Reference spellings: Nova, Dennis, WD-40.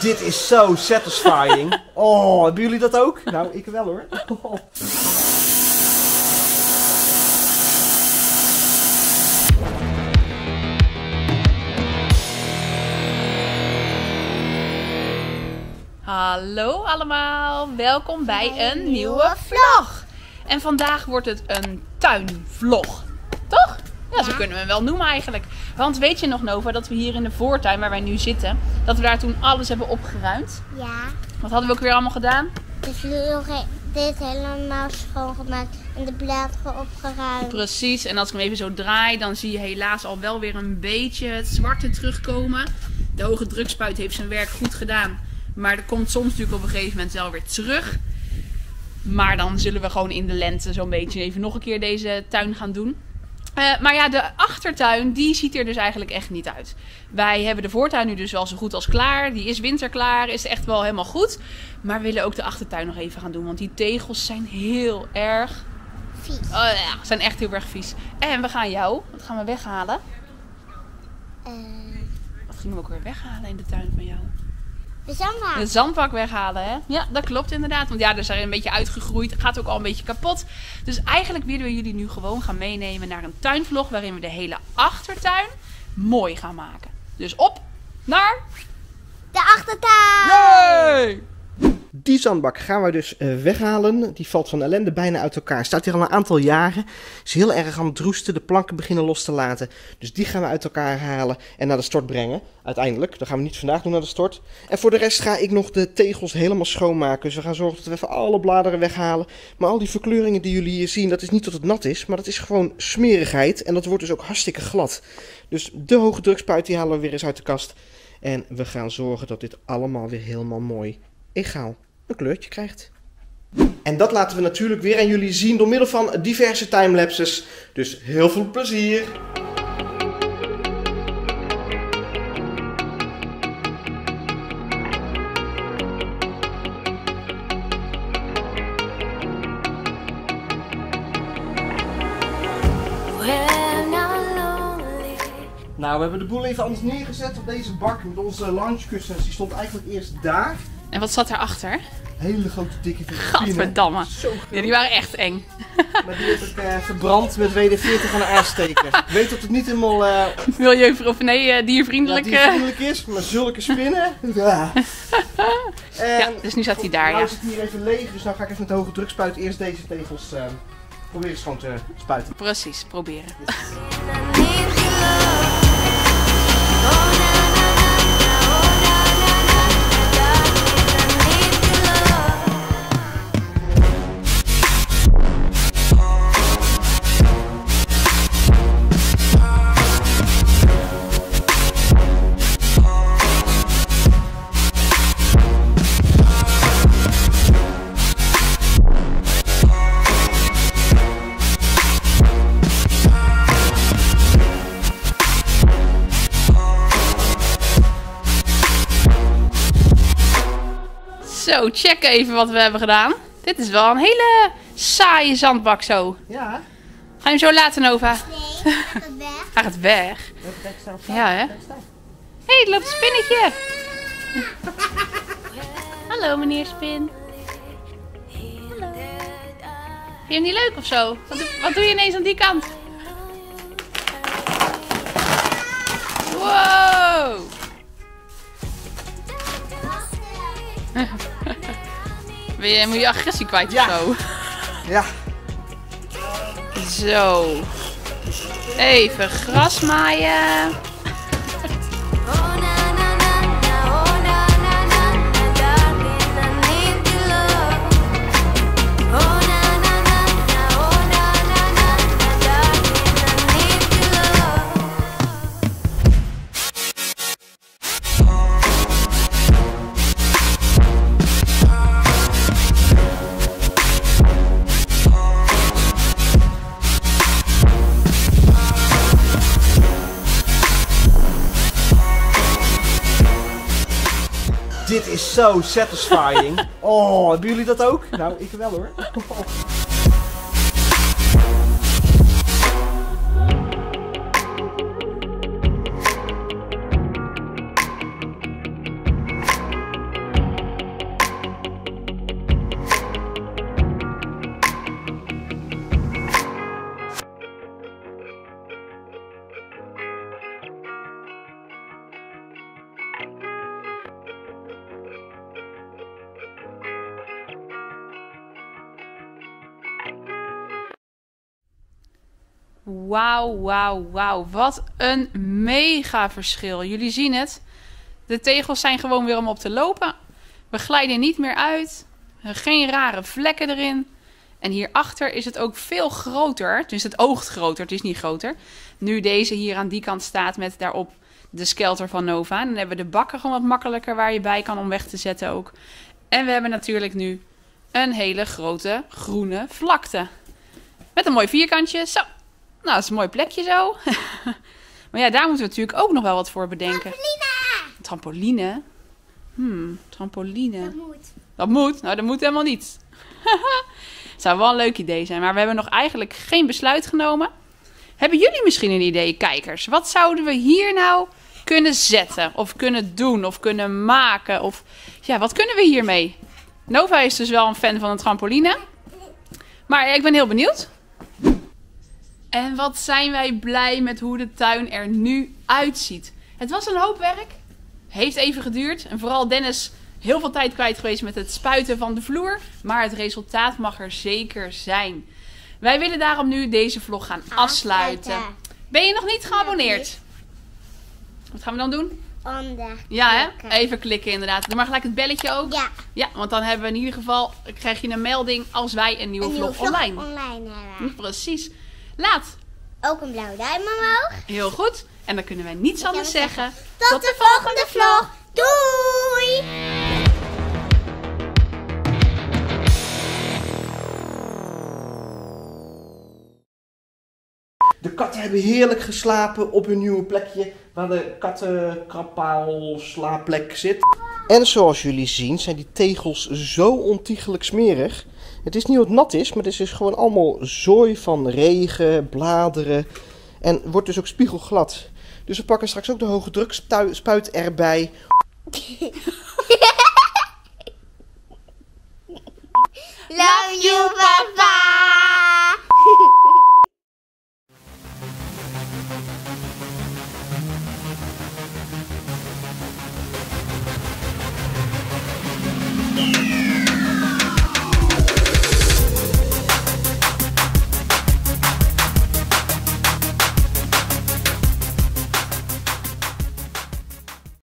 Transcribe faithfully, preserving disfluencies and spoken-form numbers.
Dit is zo satisfying. Oh, hebben jullie dat ook? Nou, ik wel hoor. Oh. Hallo allemaal, welkom bij een nieuwe, nieuwe vlog. En vandaag wordt het een tuinvlog, toch? Ja, ja, zo kunnen we hem wel noemen eigenlijk. Want weet je nog, Nova, dat we hier in de voortuin waar wij nu zitten, dat we daar toen alles hebben opgeruimd? Ja. Wat hadden we ook weer allemaal gedaan? De vloer, dit helemaal schoongemaakt en de bladeren opgeruimd. Precies, en als ik hem even zo draai, dan zie je helaas al wel weer een beetje het zwarte terugkomen. De hoge drukspuit heeft zijn werk goed gedaan. Maar dat komt soms natuurlijk op een gegeven moment wel weer terug. Maar dan zullen we gewoon in de lente zo'n beetje even nog een keer deze tuin gaan doen. Uh, maar ja, de achtertuin, die ziet er dus eigenlijk echt niet uit. Wij hebben de voortuin nu dus wel zo goed als klaar. Die is winterklaar, is echt wel helemaal goed. Maar we willen ook de achtertuin nog even gaan doen. Want die tegels zijn heel erg vies. Oh ja, zijn echt heel erg vies. En we gaan jou, wat gaan we weghalen? Uh... Wat gingen we ook weer weghalen in de tuin van jou? De zandbak. De zandbak weghalen, hè? Ja, dat klopt inderdaad. Want ja, er zijn een beetje uitgegroeid. Gaat ook al een beetje kapot. Dus eigenlijk willen we jullie nu gewoon gaan meenemen naar een tuinvlog. Waarin we de hele achtertuin mooi gaan maken. Dus op naar de achtertuin! Yay! Die zandbak gaan we dus weghalen. Die valt van ellende bijna uit elkaar. Staat hier al een aantal jaren. Is heel erg aan het roesten. De planken beginnen los te laten. Dus die gaan we uit elkaar halen en naar de stort brengen. Uiteindelijk. Dat gaan we niet vandaag doen naar de stort. En voor de rest ga ik nog de tegels helemaal schoonmaken. Dus we gaan zorgen dat we even alle bladeren weghalen. Maar al die verkleuringen die jullie hier zien, dat is niet dat het nat is. Maar dat is gewoon smerigheid. En dat wordt dus ook hartstikke glad. Dus de hoge drukspuit die halen we weer eens uit de kast. En we gaan zorgen dat dit allemaal weer helemaal mooi egaal een kleurtje krijgt. En dat laten we natuurlijk weer aan jullie zien door middel van diverse timelapses. Dus heel veel plezier! Nou, we hebben de boel even anders neergezet op deze bak met onze loungekussens. Die stond eigenlijk eerst daar. En wat zat daarachter? Hele grote dikke vitrine. Gadverdamme. Ja, die waren echt eng. Maar die heb ik uh, verbrand met W D veertig aan de aansteker. Ik weet dat het niet helemaal uh, milieu of nee, uh, diervriendelijk, ja, diervriendelijk is, maar zulke spinnen. Ja. En, ja, dus nu zat hij daar. Nou ja, zit hier even leeg, dus dan ga ik even met de hoge drukspuit eerst deze tegels uh, proberen schoon te spuiten. Precies, proberen. Zo, check even wat we hebben gedaan. Dit is wel een hele saaie zandbak zo. Ja. Ga je hem zo laten, Nova? Nee, gaat het weg. Hij gaat weg. Ja, hè? Hé, er loopt een spinnetje. Hallo, meneer Spin. Hallo. Vind je hem niet leuk of zo? Wat, wat doe je ineens aan die kant? Wow. Je, moet je agressie kwijt ja. Of zo? Ja. Zo. Even gras maaien. Dit is zo satisfying. Oh, hebben jullie dat ook? Nou, ik wel hoor. Oh. Wauw, wauw, wauw. Wat een mega verschil. Jullie zien het. De tegels zijn gewoon weer om op te lopen. We glijden niet meer uit. Geen rare vlekken erin. En hierachter is het ook veel groter. Dus het oogt groter, het is niet groter. Nu deze hier aan die kant staat met daarop de skelter van Nova. En dan hebben we de bakken gewoon wat makkelijker waar je bij kan om weg te zetten ook. En we hebben natuurlijk nu een hele grote groene vlakte. Met een mooi vierkantje. Zo. Nou, dat is een mooi plekje zo. Maar ja, daar moeten we natuurlijk ook nog wel wat voor bedenken. Trampoline! Trampoline? Hmm, trampoline. Dat moet. Dat moet? Nou, dat moet helemaal niet. Het zou wel een leuk idee zijn, maar we hebben nog eigenlijk geen besluit genomen. Hebben jullie misschien een idee, kijkers? Wat zouden we hier nou kunnen zetten? Of kunnen doen? Of kunnen maken? Of ja, wat kunnen we hiermee? Nova is dus wel een fan van een trampoline. Maar ik ben heel benieuwd. En wat zijn wij blij met hoe de tuin er nu uitziet. Het was een hoop werk. Heeft even geduurd. En vooral Dennis heel veel tijd kwijt geweest met het spuiten van de vloer. Maar het resultaat mag er zeker zijn. Wij willen daarom nu deze vlog gaan afsluiten. Ben je nog niet geabonneerd? Wat gaan we dan doen? Ja, hè? Even klikken inderdaad. Doe maar gelijk het belletje ook. Ja. Ja, want dan hebben we in ieder geval, krijg je een melding als wij een nieuwe, een nieuwe vlog, vlog online, online hebben. Precies. Laat ook een blauwe duim omhoog. Heel goed. En dan kunnen wij niets Ik anders zeggen. Tot, tot de volgende vlog. Doei! De katten hebben heerlijk geslapen op hun nieuwe plekje waar de kattenkrapaal slaapplek zit. En zoals jullie zien zijn die tegels zo ontiegelijk smerig. Het is niet wat nat is, maar het is dus gewoon allemaal zooi van regen, bladeren en wordt dus ook spiegelglad. Dus we pakken straks ook de hoge drukspuit erbij. Love you, papa!